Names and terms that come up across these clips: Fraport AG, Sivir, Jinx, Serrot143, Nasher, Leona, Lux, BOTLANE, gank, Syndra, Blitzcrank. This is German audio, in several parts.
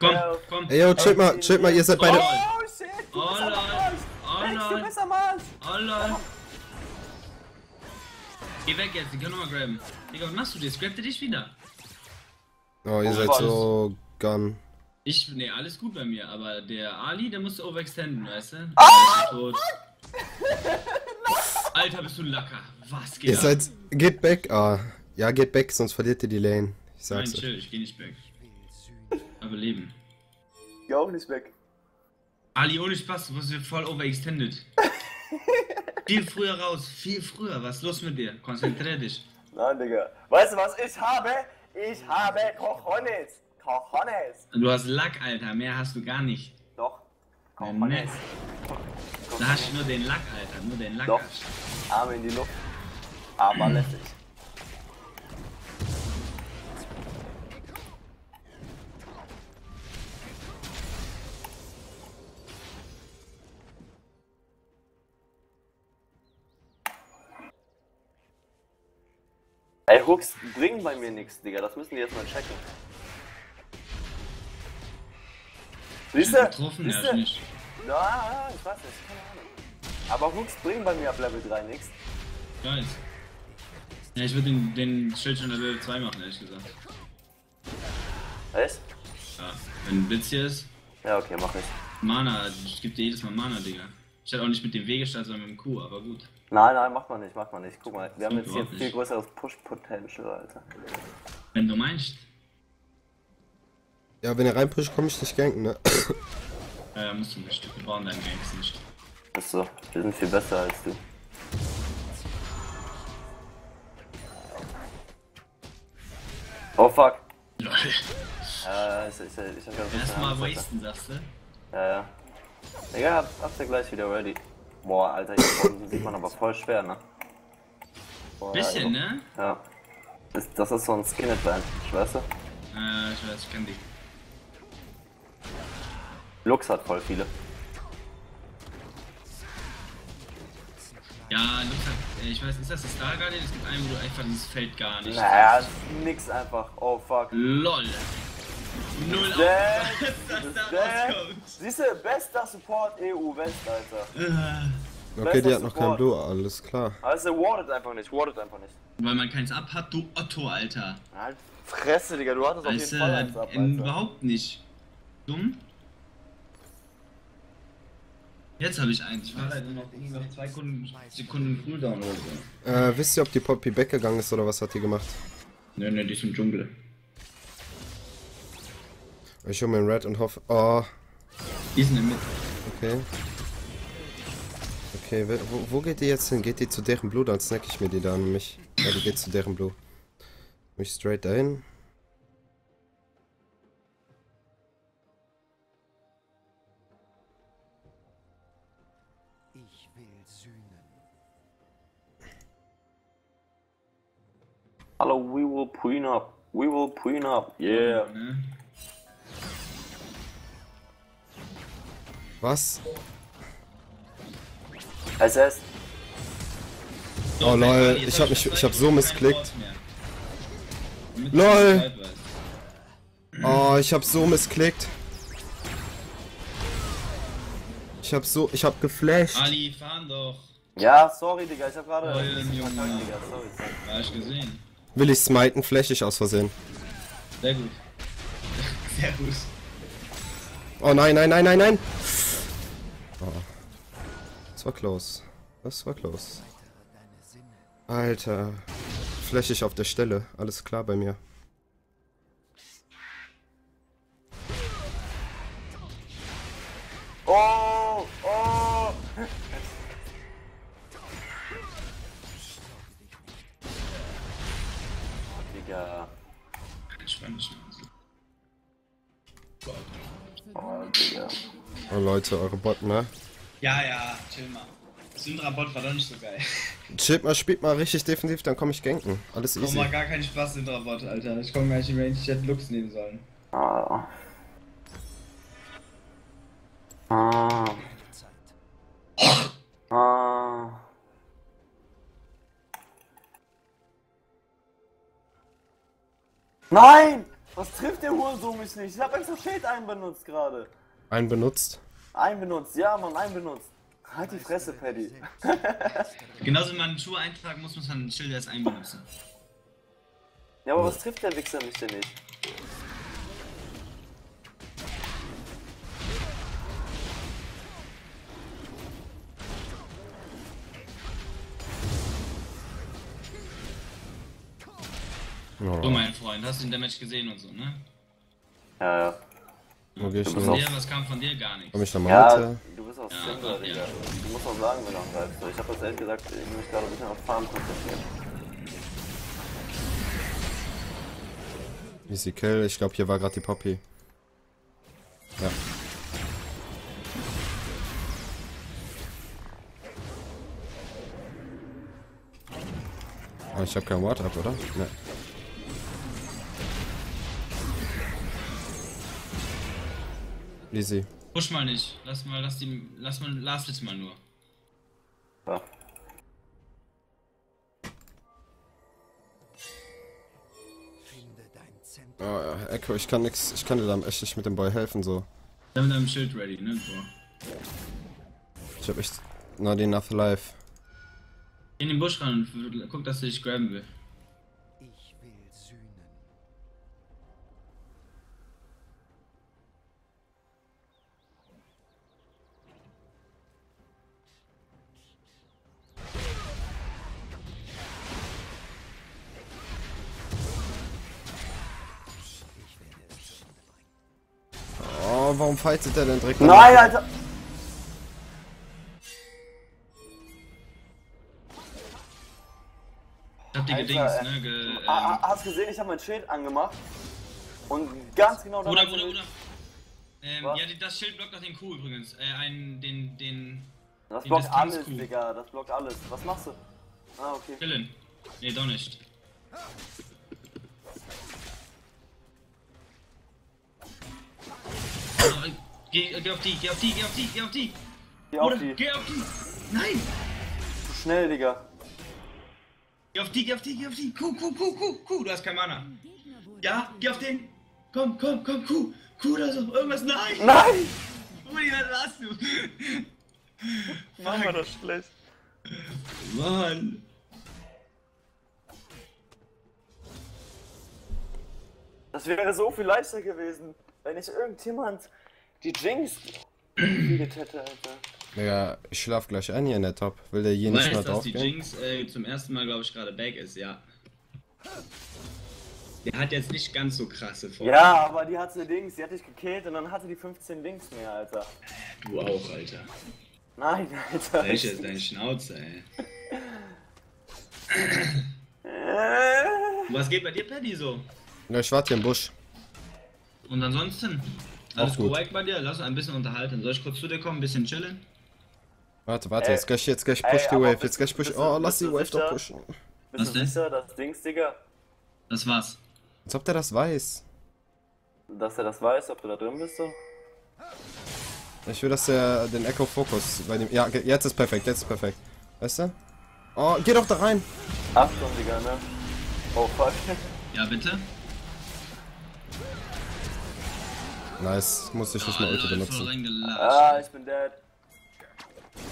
Komm, komm. Ey, yo, chillt mal, ihr seid beide... Oh, shit, du bist am Arsch. Alex, du bist am Arsch. Oh, geh weg jetzt, ich kann nochmal graben. Digga, was machst du dir? Scrapte dich wieder. Oh, ihr seid so... Gun. Ich... Ne, alles gut bei mir, aber der Ali, der musste overextenden, weißt du? Oh, tot. Alter, bist du ein Lacker. Was geht? Ihr seid... Geht back, ah. Ja, geht back, sonst verliert ihr die Lane. Ich sag's euch. Nein, chill, ich geh nicht back. Aber leben. Geh auch nicht back. Ali, ohne Spaß, du wirst voll overextended. Viel früher raus, viel früher. Was ist los mit dir? Konzentrier dich. Nein, Digga. Weißt du, was ich habe? Ich habe Cojones. Cojones. Du hast Lack, Alter. Mehr hast du gar nicht. Doch. Cojones. Da hast du nur den Lack, Alter. Nur den Lack. Doch. Arme in die Luft. Aber lässig. Ey, Hooks bringen bei mir nichts, Digga, das müssen die jetzt mal checken. Siehst du? Getroffen, ja, nicht. Na, ich weiß nicht, keine Ahnung. Aber Hooks bringen bei mir ab Level 3 nichts. Nice. Ja, ich würde den Schild schon Level 2 machen, ehrlich gesagt. Weißt? Ja, wenn ein Blitz hier ist. Ja, okay, mach ich. Mana, ich geb dir jedes Mal Mana, Digga. Ich hätte auch nicht mit dem W gestartet, sondern mit dem Q, aber gut. Nein, nein, macht man nicht, macht man nicht. Guck mal, wir haben jetzt hier viel größeres Push-Potential, Alter. Wenn du meinst. Ja, wenn er reinpusht, komm ich nicht ganken, ne? Ja, musst du nicht. Wir brauchen deinen Ganks nicht. Achso, wir sind viel besser als du. Oh fuck. Lol. Ja, ich hab ja... Erstmal wasten, sagst du? Ja, ja. Digga, hab's ja gleich wieder ready. Boah, Alter, hier sieht man aber voll schwer, ne? Boah, bisschen, ja, ne? Ja. Das ist so ein Skinhead-Band, ich weiß du? Ich weiß, ich kenn die. Lux hat voll viele. Ja, Lux hat, ich weiß, ist das das Star Guardian? Es gibt einen, wo du einfach dieses Feld gar nicht... Naja, das ist nix einfach. Oh, fuck. LOL. Null auskommt. Siehst du, bester Support EU West, Alter. Okay, die hat noch kein Blue, alles klar. Also wardet einfach nicht, wardet einfach nicht. Weil man keins ab hat, du Otto, Alter. Halt Fresse, Digga, du hattest auf jeden Fall eins ab, Alter. Überhaupt nicht. Dumm? Jetzt hab ich eins. Ich war leider noch irgendwie auf 2 Sekunden Cooldown oder so. Wisst ihr, ob die Poppy weggegangen ist oder was hat die gemacht? Nö, nö, die ist im Dschungel. Ich hole mir einen Red und hoffe... Oh. Die sind in der Mitte. Okay. Okay, wo geht die jetzt hin? Geht die zu deren Blue? Dann snack ich mir die da an mich. Ja, die geht zu deren Blue. Mich straight dahin. Ich will sühnen. Hallo, we will pween up. We will pween up. Yeah. Was? SS. Oh lol, ich hab so missklickt. LOL! Oh, ich hab so missklickt. Ich hab geflasht. Ali, fahren doch. Ja, sorry, Digga, ich hab gerade... War ich gesehen. Will ich smiten, flash ich aus Versehen. Sehr gut. Sehr gut. Oh nein, nein, nein, nein, nein! Oh. Das war close. Das war close. Alter. Flächig auf der Stelle. Alles klar bei mir. Oh! Oh! Digga. Oh, Digga. Oh Leute, eure Bot, ne? Ja, ja, chill mal. Syndra-Bot war doch nicht so geil. Chill mal, spielt mal richtig defensiv, dann komm ich ganken. Alles easy. Ich mach gar keinen Spaß, Syndra-Bot, Alter. Ich komm gar nicht in Range, ich hätte Lux nehmen sollen. Ah. Ah. Ah. Nein! Was trifft der Hurensohn mich nicht? Ich hab extra Shade einbenutzt gerade. Einbenutzt? Einbenutzt, ja Mann, einbenutzt. Halt die Fresse, Paddy. Genauso wie man Schuhe eintragen muss, muss man einen Schild erst einbenutzen. Ja, aber was trifft der Wichser mich denn nicht? Oh. So, mein Freund, hast du den Damage gesehen und so, ne? Ja, ja. Okay, ich von dir, was kam von dir? Gar nichts. Komm ich nochmal ja, weiter? Du bist auch Sender, Digga. Ja. Du musst auch sagen, wenn du angreifst. Ich hab das ehrlich gesagt, ich muss mich gerade ein bisschen auf Farm konzentrieren. Easy Kill, ich glaube hier war gerade die Poppy. Ja. Oh, ich hab kein Ward ab, oder? Ne. Easy. Push mal nicht. Lass jetzt mal nur. Ja. Oh ja, Echo, ich kann nix, ich kann dir da echt nicht mit dem Boy helfen, so. Ich hab mit deinem Schild ready, ne? So. Ich hab echt not enough life. Geh in den Busch ran und guck, dass du dich graben will. Ich will sühnen. Oh, warum fightet er denn direkt? Nein, Alter! Gedings, ne, hast gesehen, ich habe mein Schild angemacht und ganz genau da. Bruder. Ja, das Schild blockt auch den Q übrigens. Das blockt alles, Digga, das blockt alles. Was machst du? Ah, okay. Killen. Nee, doch nicht. Geh auf die! Nein! Zu schnell, Digga. Geh auf die! Q, du hast kein Mana. Ja, geh auf den! Komm, Q oder so, irgendwas, nein! Nein! Ui, was hast du? Mann, war das schlecht. Mann! Das wäre so viel leichter gewesen, wenn ich irgendjemand die Jinx getötet hätte, Alter. Ja, ich schlaf gleich ein hier in der Top. Will der hier nicht mal drauf gehen? Die Jinx zum ersten Mal, glaube ich, gerade back ist, ja. Der hat jetzt nicht ganz so krasse Form. Ja, aber die hatte Dings, die hat dich gekillt und dann hatte die 15 Dings mehr, Alter. Du auch, Alter. Nein, Alter. Welche ist dein Schnauze, ey? Was geht bei dir, Paddy, so? Na, ich warte hier im Busch. Und ansonsten? Alles korrekt bei dir? Lass uns ein bisschen unterhalten. Soll ich kurz zu dir kommen, ein bisschen chillen? Warte, jetzt gleich push die Wave, oh, lass die Wave doch pushen. Bist du sicher, das Dings, Digga? Das war's. Als ob der das weiß. Dass er das weiß, ob du da drin bist, so? Ich will, dass er den Echo-Fokus bei dem... Ja, jetzt ist perfekt. Weißt du? Oh, geh doch da rein! Achtung, Digga, ne? Oh, fuck. Ja, bitte? Nice, muss ich nicht mal Ulti benutzen. Ah, ich bin dead.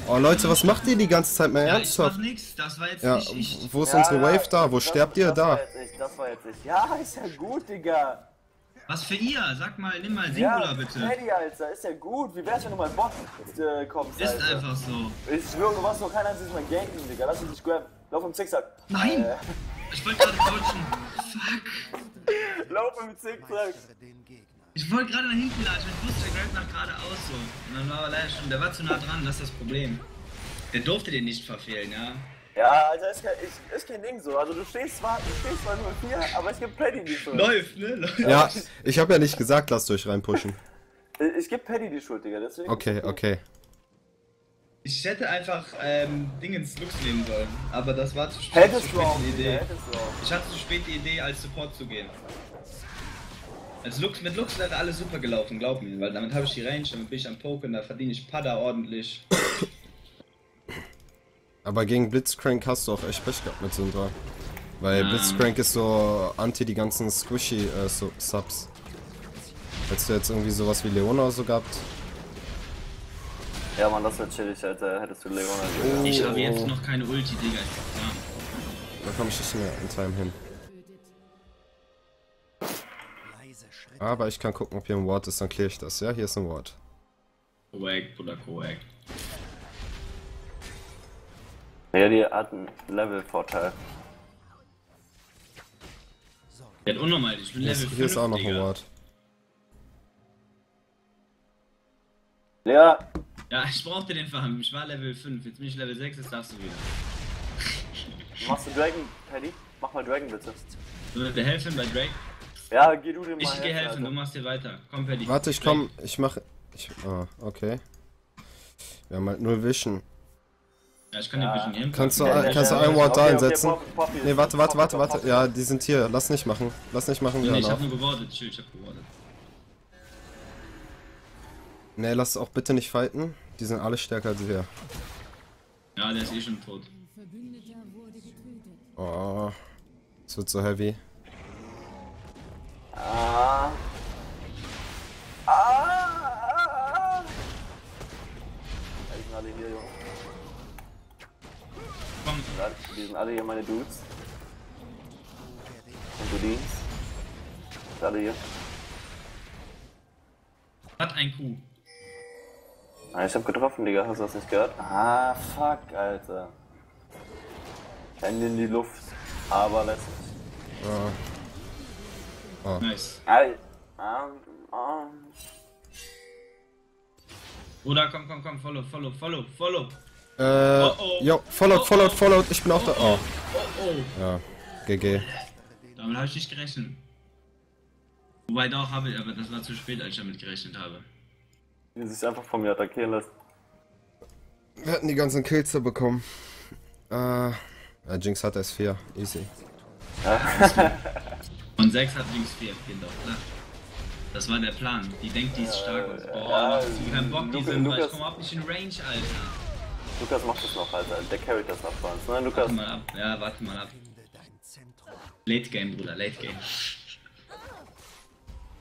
Oh Leute, was macht ihr die ganze Zeit mehr ernsthaft? Das war jetzt nicht. Wo ist unsere Wave da? Wo sterbt ihr da? Das war jetzt nicht. Ja, ist ja gut, Digga. Was für ihr? Sag mal, nimm mal Singular, bitte. Freddy, Alter, ist ja gut. Wie wär's, wenn du mal Bot kommst, Alter? Ist einfach so. Ich schwöre, du warst noch keiner, der sich mal ganken, Digga. Lass uns nicht grabben. Lauf im Zickzack. Nein! Ich wollte gerade dodgen. Fuck. Lauf im Zickzack. Ich wollte gerade nach hinten latschen, ich wusste, der greift nach geradeaus so. Und dann war er leider schon, der war zu nah dran, das ist das Problem. Der durfte den nicht verfehlen, ja? Ja, Alter, ist kein Ding so. Also du stehst zwar nur hier, aber es gibt Paddy die Schuld. Läuft, ne? Läuft. Ja, ich hab ja nicht gesagt, lasst euch reinpushen. Ich geb Paddy die Schuld, Digga, deswegen... Okay. Ich hätte einfach Dingens Lux nehmen sollen, aber das war zu spät die Idee. Ich hatte zu spät die Idee, als Support zu gehen. Mit Lux wäre alles super gelaufen, glaub mir, weil damit habe ich die Range, damit bin ich am Poken, da verdiene ich Pada ordentlich. Aber gegen Blitzcrank hast du auch echt Pech gehabt mit Syndra. Weil Blitzcrank ist so anti die ganzen Squishy so Subs. Hättest du jetzt irgendwie sowas wie Leona so gehabt? Ja man, das wäre chillig, Alter. Hättest du Leona gehabt. Ich habe jetzt noch keine Ulti, Digga. Da komme ich nicht mehr in Time hin. Aber ich kann gucken, ob hier ein Ward ist, dann kläre ich das. Ja, hier ist ein Ward. Correct oder correct. Ja, die hat einen Level-Vorteil. Der hat unnormal, ich bin Level 5, hier ist auch noch ein Ward. Ja. Ja, ich brauchte den Farm. Ich war Level 5, jetzt bin ich Level 6, jetzt darfst du wieder. Machst du Dragon, Paddy? Mach mal Dragon bitte. Sollen wir helfen bei Dragon? Ja, geh du dir mal. Ich geh helfen, Alter. Du machst dir weiter. Komm, Paddy. Warte, ich komm, ich mach. Ah, okay. Wir haben halt nur Vision. Ja, ich kann den Vision nehmen. Kannst du einen Ward da einsetzen? Okay, nee, warte. Ja, die sind hier. Lass nicht machen. Nee, ich hab nur gewartet. Chill, ich hab gewartet. Nee, lass auch bitte nicht fighten. Die sind alle stärker als wir. Ja, der ist eh schon tot. Oh. Es wird so heavy. Die sind alle hier, Junge. Komm. Die sind alle hier, meine Dudes. Und du Dings. Die sind alle hier. Hat ein Kuh. Ah, ich hab getroffen, Digga. Hast du das nicht gehört? Ah, fuck, Alter. Hände in die Luft. Aber letztlich. Oh. Nice. Bruder, komm, follow. Jo, followed, ich bin auch da. Oh. Ja, GG. Damit hab ich nicht gerechnet. Wobei doch habe ich, aber das war zu spät, als ich damit gerechnet habe. Die sich einfach von mir attackieren lassen. Wir hatten die ganzen Kills da bekommen. Ja, Jinx hat S4, easy. Und 6 hat Jinx 4, geht doch, klar. Das war der Plan. Die denkt, die ist stark. Boah, das ist kein Bock, die sind. Ich komm auch nicht in Range, Alter. Lukas macht das noch, Alter. Der carryt das noch bei uns, ne, Lukas? Warte mal ab. Ja, warte mal ab. Late Game, Bruder, Late Game.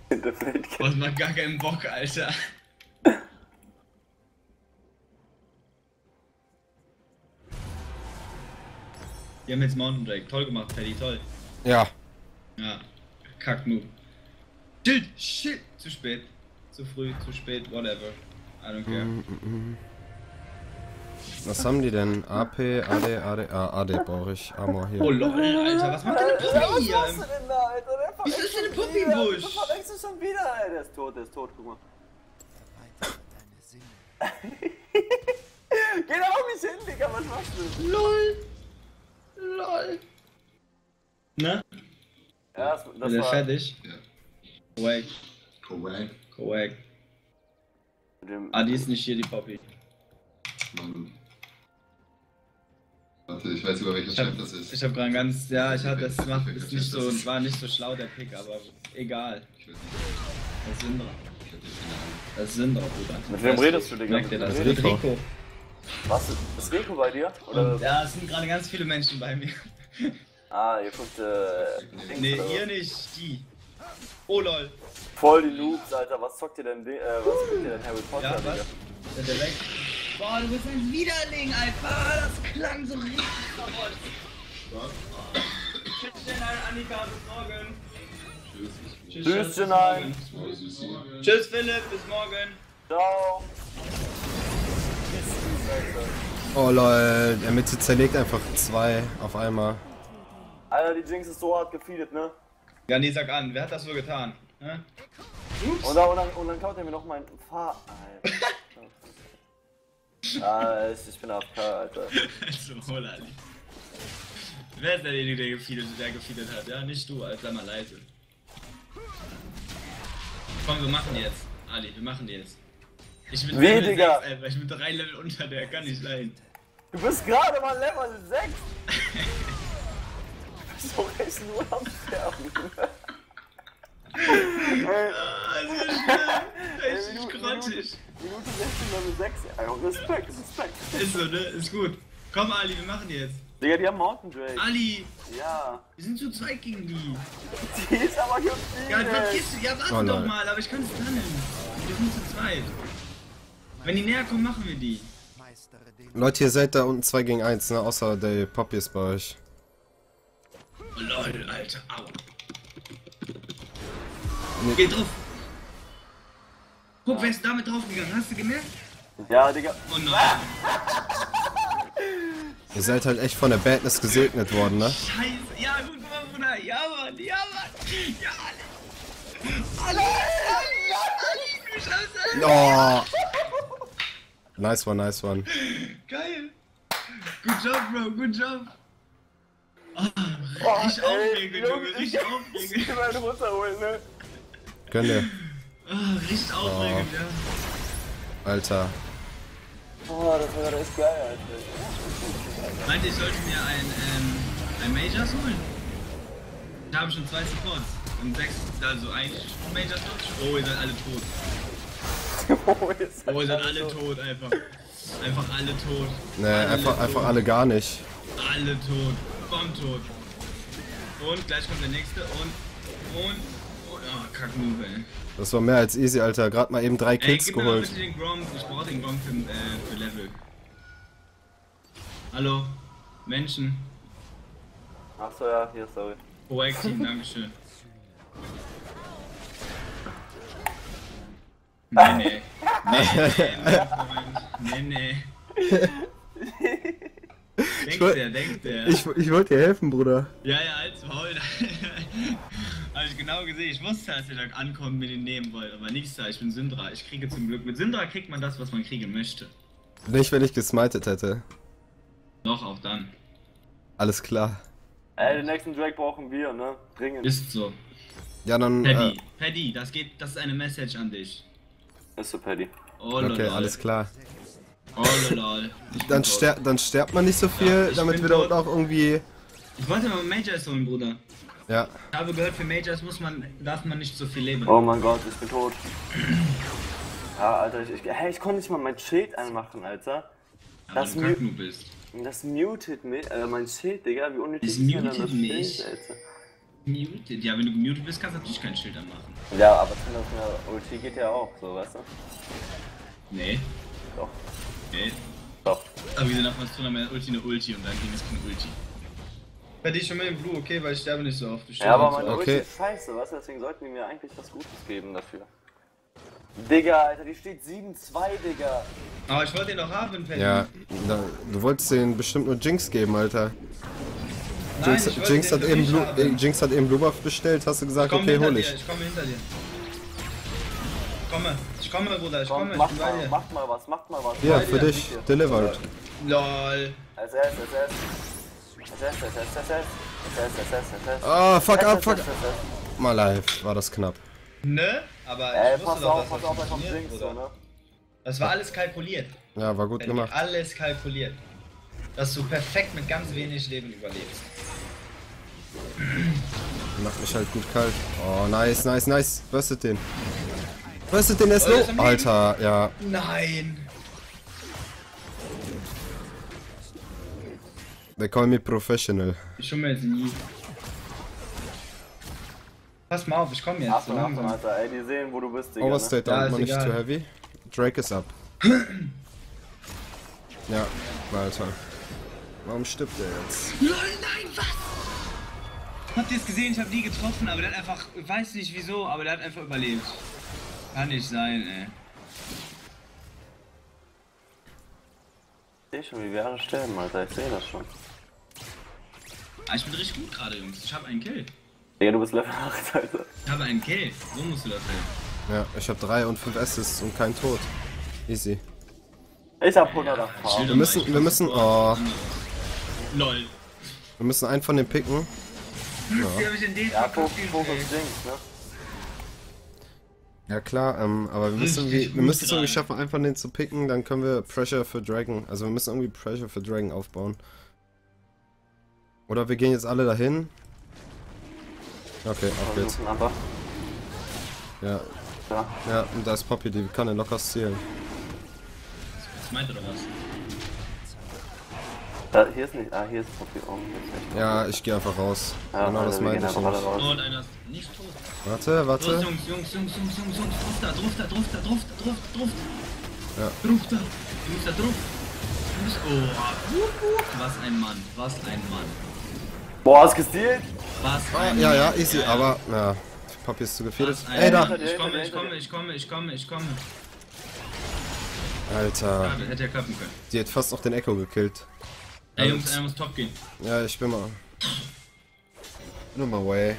Du hast mal gar keinen Bock, Alter. Wir haben jetzt Mountain Drake. Toll gemacht, Paddy, toll. Ja. Ja, kack nur. Shit! Zu spät. Zu früh, zu spät, whatever. I don't care. Was haben die denn? AP, AD brauche ich. Amor hier. Oh lol, Alter, was macht denn eine Puppy hier? Was machst du denn da, Alter? Wieso ist denn eine Puppy im Busch? Das verwechselst du schon wieder, Alter. Der ist tot, guck mal. Geh da auch nicht hin, Digga, was machst du? LOL. Ne? Ja, das war fertig. Ja. Correct. Die ist nicht hier, die Poppy. Warte, ich weiß über welches Schiff das ist. Ich hab gerade ganz. Ja, ich hab das gemacht. War nicht so schlau der Pick, aber egal. Das ist Syndra. Bruder. Mit wem redest du, Digga? Das ist Rico. Was? Ist Rico bei dir? Oder? Ja, es sind gerade ganz viele Menschen bei mir. Ah, ihr guckt. Nee, ihr nicht, die. Oh lol. Voll die Loops, Alter. Was zockt ihr denn? Was zockt ihr denn Harry Potter? Ja, was? Ist der weg? Boah, du bist ein Widerling, Alter. Das klang so richtig verrotzt. Was? Tschüss, Annika, bis morgen. Tschüss, Janine. Tschüss, Philipp, bis morgen. Ciao. Oh lol, der Mitte zerlegt einfach 2 auf einmal. Alter, die Jinx ist so hart gefeedet, ne? Ja, nee, sag an, wer hat das so getan? Ups. Und dann klaut er mir noch meinen Fahr... Alter. Ich bin AFK, Alter. So, hol, Alter. Wer ist derjenige, der gefeedet hat? Ja, nicht du, Alter, mal leise. Komm, wir machen die jetzt. Ali, wir machen die jetzt. Ich bin Level 6, Alter. Ich bin 3 Level unter, der kann nicht leiden. Du bist gerade mal Level 6! So recht nur am Sterben. Das ist grottig. Minute 16, Level 6. Respekt. Ist so, ne? Ist gut. Komm, Ali, wir machen jetzt. Digga, die haben Mountain Drake. Ali! Ja! Wir sind zu zweit gegen die! Die ist aber gefühlt! Ja, vergiss du! Ja, warte doch mal, aber ich kann es planen! Wir sind zu zweit! Wenn die näher kommen, machen wir die! Leute, ihr seid da unten 2 gegen 1, ne? Außer der Poppy ist bei euch. Oh, lol, Alter, au! Nee. Geht drauf! Guck, wer ist damit draufgegangen? Hast du gemerkt? Ja, Digga! Oh nein! Ah. Ihr seid halt echt von der Badness gesegnet worden, ne? Scheiße, ja gut, Bruder, ja Mann, ja alle! Alle, ja, oh. Nice one, nice one. Geil! Good job, Bro, good job! Oh, richtig aufregend, Junge, richtig aufregend. Ich will meine Mutter holen, ne? Könnt ihr. Oh, richtig aufregend, ja. Alter. Boah, das war echt geil, Alter. Meinte, ich sollte mir ein Majors holen? Ich habe schon 2 Supports. Und 6, also ein Majors. Oh, ihr seid alle tot. Oh, ihr seid alle tot, einfach. Einfach alle tot. Nee, alle einfach, tot. Einfach alle gar nicht. Alle tot. Bomb tot. Und gleich kommt der nächste und... Oh, Kackmove, ey. Das war mehr als easy, Alter. Gerade mal eben 3 Kills geholt. Ey, gib mir mal bitte den Grom. Ich brauch den Grom für Level. Hallo? Menschen? Achso, ja. Hier, sorry. Proact Team, dankeschön. Nee, nee. Nee, nee. Denkt der. Ich wollte dir helfen, Bruder. Ja, ja, als Maul. Habe ich genau gesehen, ich wusste, dass ihr da ankommt, mir den nehmen wollt, aber nichts da, ich bin Syndra, ich kriege zum Glück. Mit Syndra kriegt man das, was man kriegen möchte. Nicht, wenn ich gesmited hätte. Doch, auch dann. Alles klar. Ey, den nächsten Drake brauchen wir, ne? Dringend. Ist so. Ja, dann... Paddy, Paddy, das ist eine Message an dich. Ist so, Paddy. Oh, okay, lol. Alles klar. Oh, lol. Dann sterbt man nicht so viel, ja, damit wir da unten auch irgendwie... Ich wollte mal Majors holen, Bruder. Ja. Ich habe gehört, für Majors darf man nicht so viel leben. Oh mein Gott, ich bin tot. Ja, Alter, ich konnte nicht mal mein Schild anmachen, Alter. Ja, das du bist. Das mutet mich, mein Schild, Digga, wie unnötig ist das Schild, Alter. Muted? Ja, wenn du gemutet bist, kannst du natürlich kein Schild anmachen. Ja, aber das Ulti geht ja auch, so, weißt du? Nee. Doch. Nee. Doch. Aber wieso darf man zu einer Ulti eine Ulti und dann ging es keine Ulti? Bei dir schon mal im Blue, okay, weil ich sterbe nicht so oft. Ja, aber meine Ulti ist scheiße, was? Deswegen sollten die mir eigentlich was Gutes geben dafür. Digga, Alter, die steht 7-2, Digga. Aber ich wollte den doch haben, Penny. Ja, du wolltest den bestimmt nur Jinx geben, Alter. Nein, Jinx hat eben Blue Buff bestellt, hast du gesagt, okay, hol ich. Ich komme hinter dir. Ich komme, Bruder, ich komme. Mach mal was, mach mal was. Ja, für dich, delivered. LOL. Als erstes. Ah, fuck up, fuck up. Mal live, war das knapp. Ne? Aber ich wusste doch, dass das funktioniert, oder? Das war alles kalkuliert. Ja, war gut gemacht. Alles kalkuliert. Dass du perfekt mit ganz wenig Leben überlebst. Macht mich halt gut kalt. Oh, nice, nice, nice. Burstet den. Burstet den erst los. Alter, ja. Nein. They call me professional. Ich schon mal jetzt nie. Pass mal auf, ich komm jetzt. Ach, so langsam. Alter, ey, die sehen, wo du bist, Digga. Overstate, ne? Auch nicht zu heavy. Drake ist ab. Ja, Alter. Warum stirbt der jetzt? LOL, nein, was? Habt ihr es gesehen? Ich hab nie getroffen, aber der hat einfach, ich weiß nicht wieso, aber der hat einfach überlebt. Kann nicht sein, ey. Ich seh schon, wie wir alle sterben, Alter, ich seh das schon. Ah, ich bin richtig gut gerade, Jungs, ich hab einen Kill. Digga, du bist Level 8, Alter. Ich habe einen Kill, so musst du das sehen. Ja, ich hab 3 und 5 Assists und kein Tod. Easy. Ich hab 100 auf. Wir müssen... Oh. LOL. Wir müssen einen von den picken. Ja, Fokus Jinx, ne? Ja klar, aber wir müssen es irgendwie schaffen, einfach den zu picken, dann können wir Pressure für Dragon, also wir müssen irgendwie Pressure für Dragon aufbauen. Oder wir gehen jetzt alle dahin. Okay, auf geht's. Ja. Ja, und da ist Poppy, die kann den locker stealen. Das meint er doch was. Ja, hier ist nicht. Ah, hier ist Profi. Oh, hier ist ja, ich gehe einfach raus. Ja, genau, das meinte ich. Oh, und einer ist nicht tot. Warte, warte. Los, Jungs. Druft da. Ja. Druft da. Oh, was ein Mann. Boah, hast gestealt? Ja, easy, geil. Aber, ja. Papi ist zu gefährdet. Ey, da! Ich komme. Alter. Ja, hätte ja klappen können. Die hat fast noch den Echo gekillt. Ey, Jungs, einer muss top gehen. Ja, ich bin mal. No my way.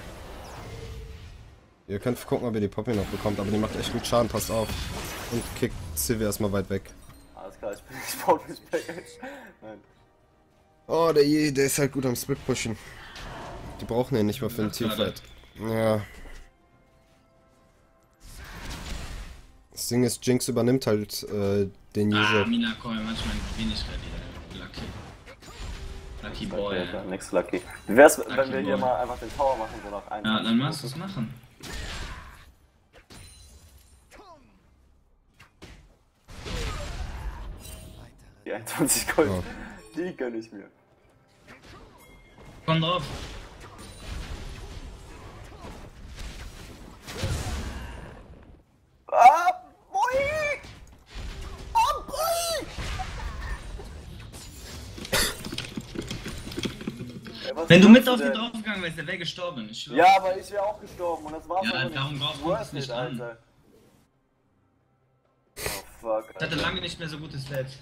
Ihr könnt gucken, ob ihr die Poppy noch bekommt, aber die macht echt gut Schaden, passt auf. Und kickt Sylvia erstmal weit weg. Alles klar, ich baue mich weg. Nein. Oh, der ist halt gut am Split pushen. Die brauchen ihn nicht mal für den Teamfight. Ja. Das Ding ist, Jinx übernimmt halt den User. Ah, Mina Call, manchmal Wenigkeit wieder. Lucky Boy. Okay, ja. Nix Lucky. Wie wär's, Lucky wenn wir Boy hier mal einfach den Tower machen, so noch einen? Ja, dann machst du es machen. Die 21 Gold, oh, die gönn ich mir. Komm drauf. Wenn du mit auf den draufgegangen wärst, der wäre gestorben. Ja, aber ich wäre auch gestorben und das war's. Ja, darum brauchst du nicht an. Alter. Oh fuck, Alter. Ich hatte lange nicht mehr so gutes Stats.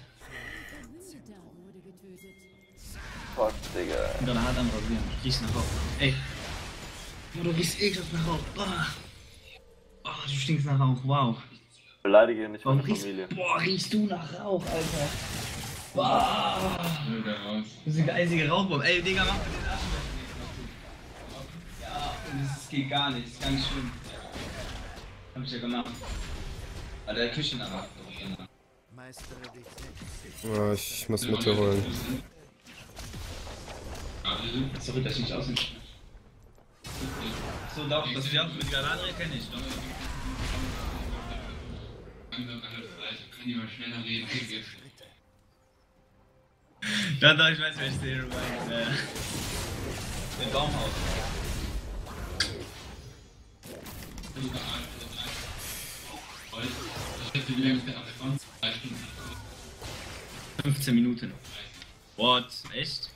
Fuck, Digga. Ich bin gerade hart am Rasieren. Riechst nach Rauch. Ey. Du riechst ekelhaft nach Rauch. Boah. Oh, du stinkst nach Rauch. Wow. Beleidige nicht meine Familie. Boah, riechst du nach Rauch, Alter. Wow. Das ist eine eisige Rauchbombe. Ey, Digga, mach mal den Arsch weg. Ja, das geht gar nicht. Das ist ganz schlimm. Hab ich ja gemacht. Aber der Küchenarbeiter. Ja, ich muss Mitte holen. Sorry, dass ich nicht aussehen. So, darf ich das wieder mit Galadriel? Kenn ich. Kann jemand schneller reden? Da, ich weiß, wer ich sehe, den Baumhaus. Überall. 15 Minuten. What? Echt?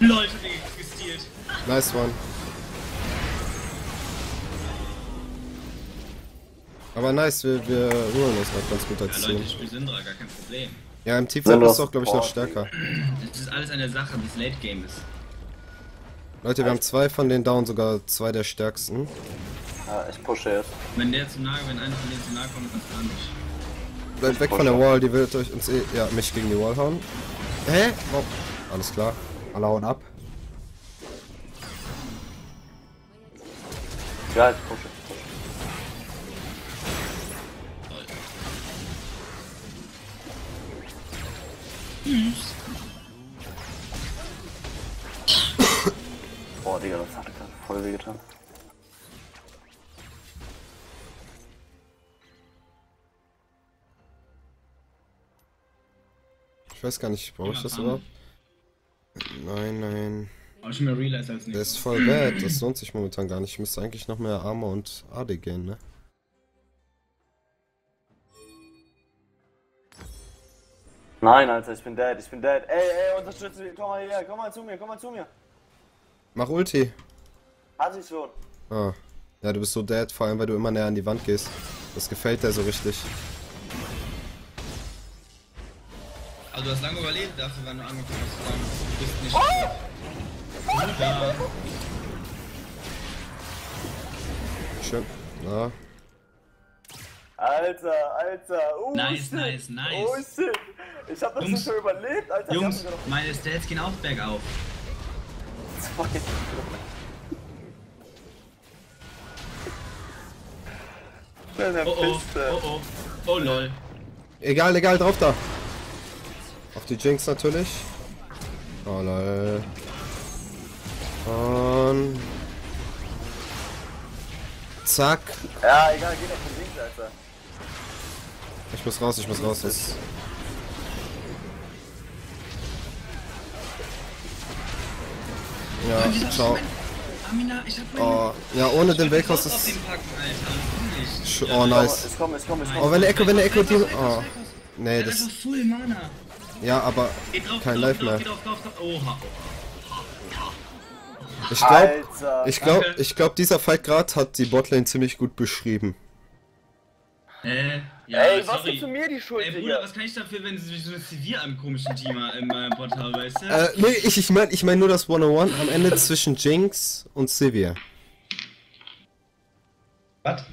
Leute, die gestealt. Nice one. Aber nice, wir rühren uns halt ganz gut dazu. Ja, Leute, ich spiele Syndra, gar kein Problem. Ja, im Teamfight ist es auch, glaube ich, noch stärker. Das ist alles eine Sache des Late Games. Leute, wir haben zwei von den down, sogar zwei der stärksten. Ja, ich pushe jetzt. Wenn einer von denen zu nahe kommt, dann gar nicht. Bleibt weg von der Wall, die will euch uns eh... Ja, mich gegen die Wall hauen. Hä? Oh. Alles klar. Alle hauen ab. Ja, ich pushe. Boah, Digga, das hat gerade voll weh getan. Ich weiß gar nicht, brauche ich das überhaupt? Nein. Brauche ich mehr Realize als nicht. Der ist voll bad, das lohnt sich momentan gar nicht. Ich müsste eigentlich noch mehr Armor und AD gehen, ne? Nein, Alter, ich bin dead. Ey, unterstütze mich, komm mal hierher, komm mal zu mir. Mach Ulti. Hat ich schon. Ah. Ja, du bist so dead, vor allem, weil du immer näher an die Wand gehst. Das gefällt dir so richtig. Also du hast lange überlebt, dafür, wenn du angefangen hast zu sagen, du bist nicht... Oh! Super. Schön. Ja. Alter, oh nice, shit. Nice. Oh shit. Ich hab das Jungs, so schon überlebt, Alter. Jungs, meine Stats gehen auch bergauf. Oh lol. Egal, drauf da. Auf die Jinx natürlich. Oh lol. Und... Zack. Ja, egal, geht auf die Jinx, Alter. Ich muss raus. Ja, ciao. Oh, ja, ohne den Welthaus ist... Oh, nice. Oh, wenn der Echo die... Oh, nee, das... Ja, aber kein Life mehr. Ich glaub, dieser Fight grad hat die Botlane ziemlich gut beschrieben. Ja, ey, sorry. Was gibst du mir die Schuld? Ey, Bruder, was kann ich dafür, wenn sie so ein Zivil am komischen Team in meinem Bot haben, weißt du? Nee, ich mein nur das 101 am Ende zwischen Jinx und Sivir. Was?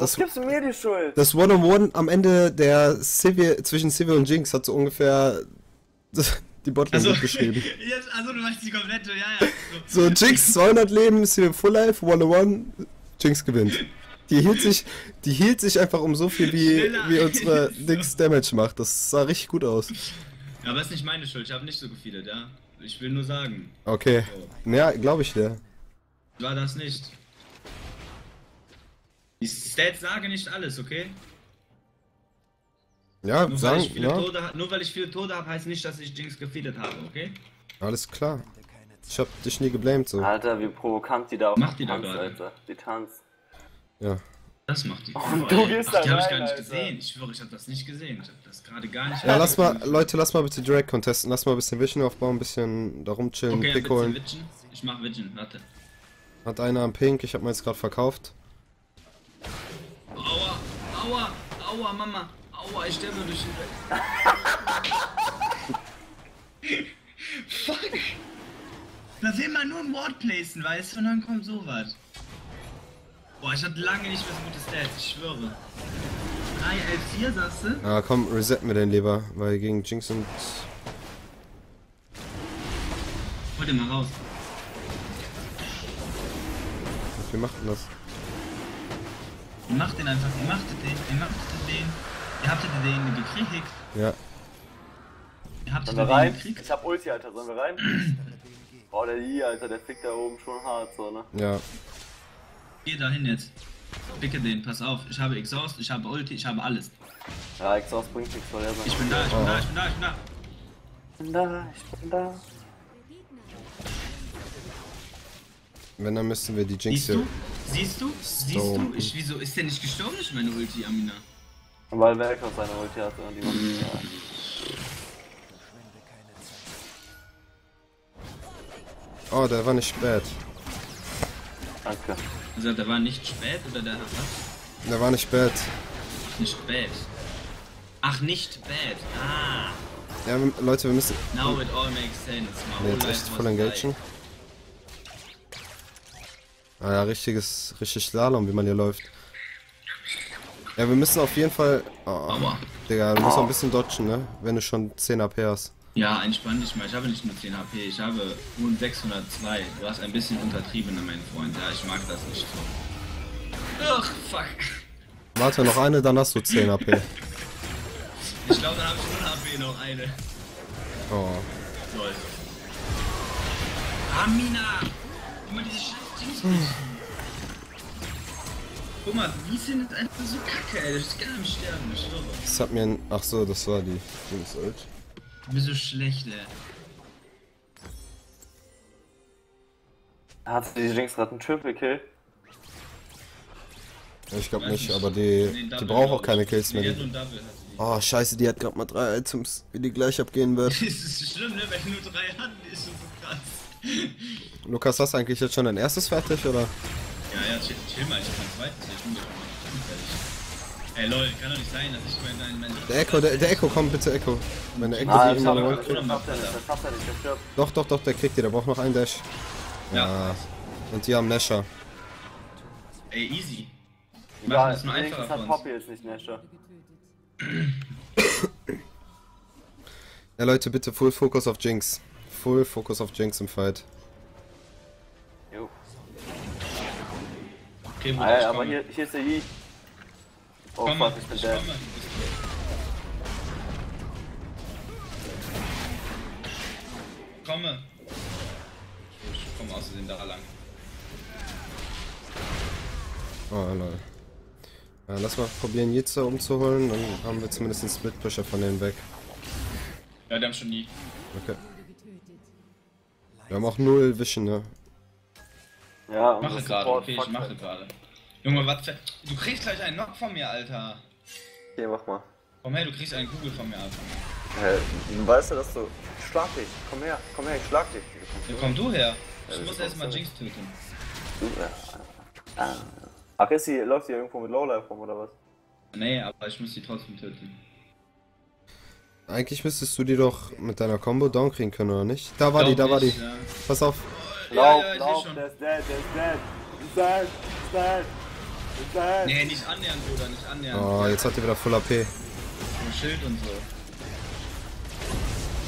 Was gibst du mir die Schuld? Das 101 am Ende der Sivir, zwischen Sivir und Jinx hat so ungefähr... Die Botlane also, geschrieben. Jetzt, also du machst die komplette, ja. So, Jinx 200 Leben, Sivir Full Life, 101, Jinx gewinnt. Die hielt sich einfach um so viel, wie unsere Dings Damage macht. Das sah richtig gut aus. Ja, aber ist nicht meine Schuld, ich habe nicht so gefiedert, ja. Ich will nur sagen. Okay. So. Ja, glaube ich dir. War das nicht. Die Stats sagen nicht alles, okay? Ja, nur weil ich viele Tode habe, heißt nicht, dass ich Jinx gefeedet habe, okay? Alles klar. Ich hab dich nie geblamed so. Alter, wie provokant die da auch macht. Die da gerade. Die tanzt. Ja. Das macht die. Oh, du gehst da rein, hab ich gar nicht gesehen. Ich schwöre, ich hab das nicht gesehen. Ich hab das gerade gar nicht gesehen. Ja, Leute, lass mal bitte direkt contesten. Lass mal ein bisschen Vision aufbauen, ein bisschen da rumchillen, okay, Pick holen. Vision? Ich mach Vision, warte. Hat einer am Pink, ich hab mir jetzt gerade verkauft. Aua, Mama. Aua, ich sterbe durch die Welt. Fuck! Da will man nur ein Ward placen, weißt du? Und dann kommt sowas. Boah, ich hatte lange nicht mehr so gute Stats, ich schwöre. 3, 11, 4, sagst du? Ah, komm, resetten wir den lieber, weil gegen Jinx und... Hol den mal raus. Wie macht denn das? Macht den einfach, ihr machtet den. Ihr habt den gekriegt. Ja. Ihr habt den rein. Gekriegt. Ich hab Ulti, Alter. Sollen wir rein? Boah, der hier, Alter, der fickt da oben schon hart, so, ne? Ja. Geh dahin jetzt. Picke den, pass auf. Ich habe Exhaust, ich habe Ulti, ich habe alles. Ja, Exhaust bringt nichts, weil er sein. Ich bin da. Wenn, dann müssen wir die Jinx hier. Siehst du? Wieso ist der nicht gestorben? Ich meine Ulti, Amina. Weil Welker seine Ulti hat und die macht ihn ja. Oh, der war nicht spät. Danke. Also der war nicht spät oder der hat was? Der war nicht spät. Ach, nicht spät. Ah. Ja, Leute, wir müssen... Now it all makes sense. Nee, jetzt echt voll engagen. Ah ja, richtig Slalom, wie man hier läuft. Ja, wir müssen auf jeden Fall... Oh, Digga, du musst auch ein bisschen dodgen, ne? Wenn du schon 10 HP hast. Ja, entspann dich mal. Ich habe nicht nur 10 HP, ich habe nur 602. Du hast ein bisschen untertrieben, mein Freund. Ja, ich mag das nicht so. Ach, fuck. Warte, noch eine, dann hast du 10 HP. Ich glaube, dann habe ich 0 HP, noch eine. Oh. Lol. Amina! Guck mal, diese scheiß Dings. Guck mal, die sind jetzt einfach so kacke, ey, das ist gar nicht sterben, ich schwöre. Das hat mir ein... Achso, das war die... Das ist alt. Du bist so schlecht, ey. Hat die Jinx gerade einen Triple-Kill? Ich glaub nicht, aber die braucht auch keine Kills mehr. Oh, scheiße, die hat gerade mal 3 Items, wie die gleich abgehen wird. Das ist schlimm, ne? Wenn nur 3 hatten, ist schon so krass. Lukas, hast du eigentlich jetzt schon dein erstes fertig, oder? Ja, chill mal, ich hab mein zweites, ich bin fertig. Ey lol, kann doch nicht sein, dass ich mein... Der Echo, komm bitte Echo. Wenn der Echo sich immer noch kriegt. Doch, der kriegt die, der braucht noch einen Dash. Ja. Und die haben Nasher. Ey, easy. Ja, das ist nur einfacher für uns. Hat Poppy jetzt nicht Nasher. Ja Leute, bitte Full Focus auf Jinx. Full Focus auf Jinx im Fight. Okay, Bruder, Alter, aber hier ist der Yi. Oh fuck, ich bin dead. Komme. Ich komme außerdem da lang. Oh, lol. Ja, lass mal probieren, Jitze umzuholen, dann haben wir zumindest einen Split-Pusher von denen weg. Ja, die haben schon nie. Okay. Wir haben auch null Vision, ne? Ja, und mache gerade, okay, ich mache gerade. Junge, was? Du kriegst gleich einen Knock von mir, Alter. Okay, mach mal. Komm her, du kriegst einen Kugel von mir, Alter. Weißt du, dass du... Schlag dich, komm her, ich schlag dich. Ja, komm du her. Ich muss erstmal Jinx töten. Ach, ist sie, läuft sie irgendwo mit Lowlife rum oder was? Nee, aber ich muss sie trotzdem töten. Eigentlich müsstest du die doch mit deiner Combo down kriegen können, oder nicht? Da war die, da war die. Ja. Pass auf. Lauf, ja, lauf, der ist dead, der ist dead. Nee, nicht annähernd, Bruder, nicht annähernd. Oh, jetzt hat die wieder voll AP. Schild und so.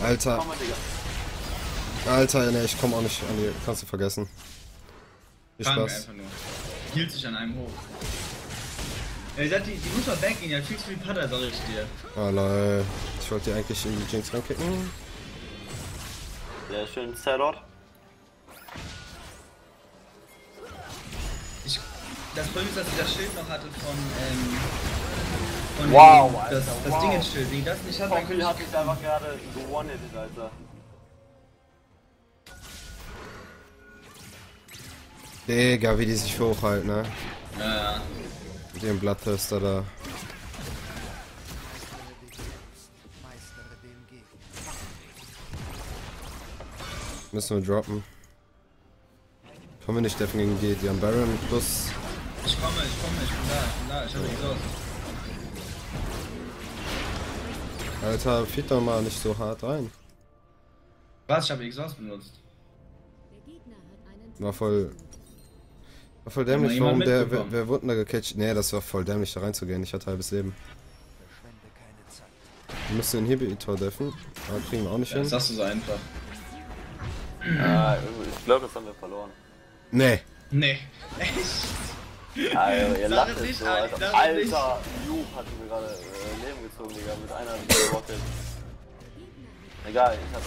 Alter. Komm mal, Digga. Alter, nee, ich komm auch nicht an die. Kannst du vergessen. Viel Spaß. Hielt sich an einem hoch. Ja, ich dachte, die muss mal backen, ja, viel zu viel Putter, sag ich dir. Oh lol. Ich wollte die eigentlich in die Jinx rankicken. Sehr schön, Serrot. Das Problem ist, dass ich das Schild noch hatte von wow, Alter, das Ding ins Schild. Wenn ich das nicht hatte, dann könnte ich... Hab ich einfach gerade gewonnen, Alter. Digga, wie die sich hochhalten, ne? Ja. Mit dem Blattester da. Müssen wir droppen. Kommen wir nicht, deffen gegen die haben Baron plus. Ich komme, ich bin da, ich hab nichts aus. Alter, feed doch mal nicht so hart rein. Was? Ich hab Exhaust benutzt. War voll dämlich, warum der... Wer wurde denn da gecatcht? Nee, das war voll dämlich, da reinzugehen. Ich hatte halbes Leben. Wir müssen den Inhibitor deffen. Aber kriegen wir auch nicht hin. Das sagst du so einfach. Ja, ich glaube, das haben wir verloren. Nee. Nee. Echt? Alter, ihr lacht jetzt so, Alter. Alter, Jupp hatten wir gerade Leben gezogen, Digga, mit einer Rocket. Egal, ich hab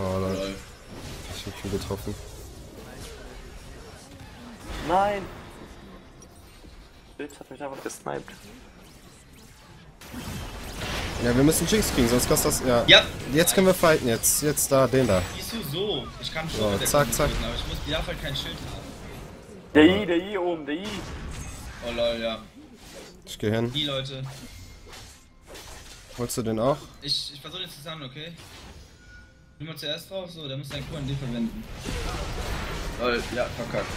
oh, Leute. Ich hab viel getroffen. Nein! Bild hat mich einfach gesniped. Ja, wir müssen Jinx kriegen, sonst kostet das... Ja. Ja. Jetzt können wir fighten, jetzt da, den da. Wieso so? Ich kann schon mit der zack. Töten, aber ich muss, die darf halt kein Schild haben. Der I oben, der I. Oh lol, ja. Ich geh hin. Die Leute. Holst du den auch? Ich versuche den zusammen, okay? Nimm mal zuerst drauf, so, der muss dein Q an den verwenden. Lol, ja, verkackt.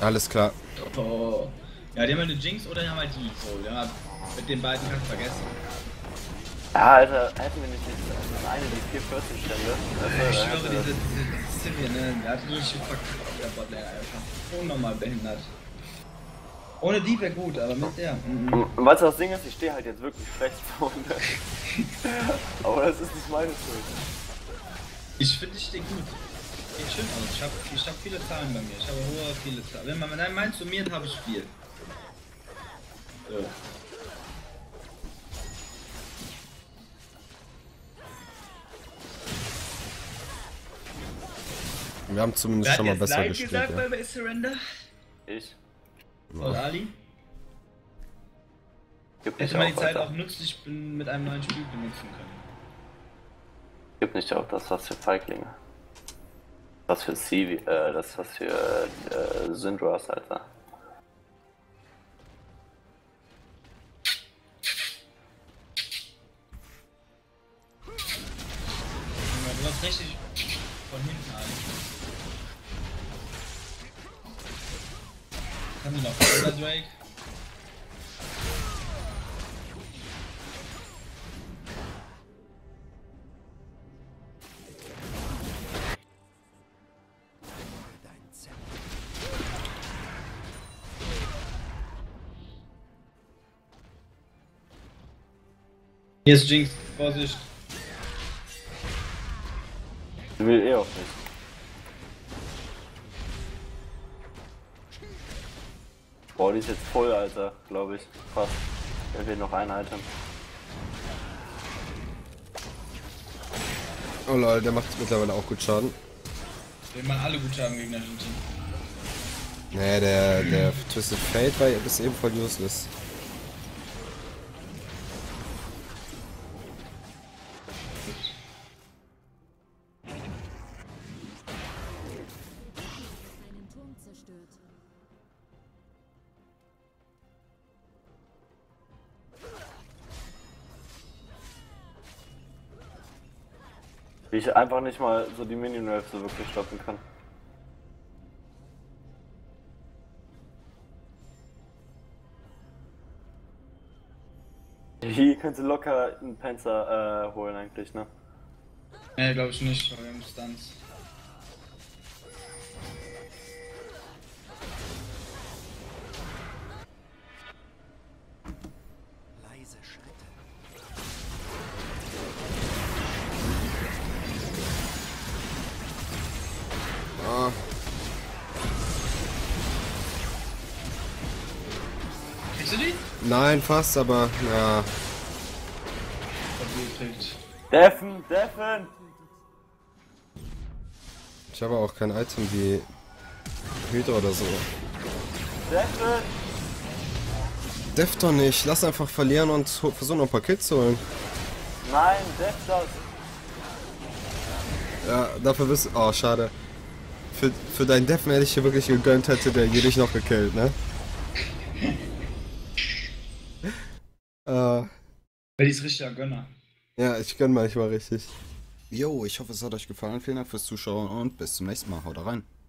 Alles klar. Oh. Ja, die haben halt eine Jinx oder die haben halt die. So, ja. Mit den beiden kannst du vergessen. Ja, Alter, hätten wir nicht eine die 440 Stände. Ich schwöre, diese Civil, ne? Der hat richtig verkauft, der Botlane einfach. Unnormal behindert. Ohne die wäre gut, aber mit der. Weißt du, das Ding ist, ich stehe halt jetzt wirklich schlecht vorne. Aber das ist nicht meine Schuld. Ich finde, ich stehe gut. Geht schön aus. Ich hab viele Zahlen bei mir. Ich habe hohe, viele Zahlen. Wenn man mit meins summiert, habe ich viel. So. Wir haben zumindest schon mal besser gespielt. Wer hat gesagt, bei Surrender? Ich. Und Ali? Hätte man die Zeit auch nützlich mit einem neuen Spiel benutzen können. Gibt nicht auch das, was für Feiglinge. Was für Sivi, das was für Syndras, Alter. Du hast richtig von hinten an. Kann die noch oder Drake? Hier ist Jinx, Vorsicht. Ich will eh auf mich. Boah, die ist jetzt voll, Alter, glaube ich. Fast. Da fehlt noch ein Item. Oh lol, der macht mittlerweile auch gut Schaden. Wenn man alle gut haben gegen das Team. Nee, der Twisted Fate war bis eben voll useless. Wie ich einfach nicht mal so die Minion-Nerves so wirklich stoppen kann. Hier kannst du locker einen Panzer holen eigentlich, ne? Ne, glaube ich nicht, weil wir haben Stunts. Nein, fast, aber ja. Deffen, deffen! Ich habe auch kein Item wie Hydra oder so. Deffen! Deff doch nicht, lass einfach verlieren und versuch noch ein paar Kills zu holen. Nein, deff das! Ja, dafür bist du. Oh, schade. Für deinen Deffen hätte ich hier wirklich gegönnt, hätte der dich noch gekillt, ne? Weil die ist richtig ein Gönner. Ja, ich gönn manchmal richtig. Jo, ich hoffe, es hat euch gefallen. Vielen Dank fürs Zuschauen und bis zum nächsten Mal. Haut rein.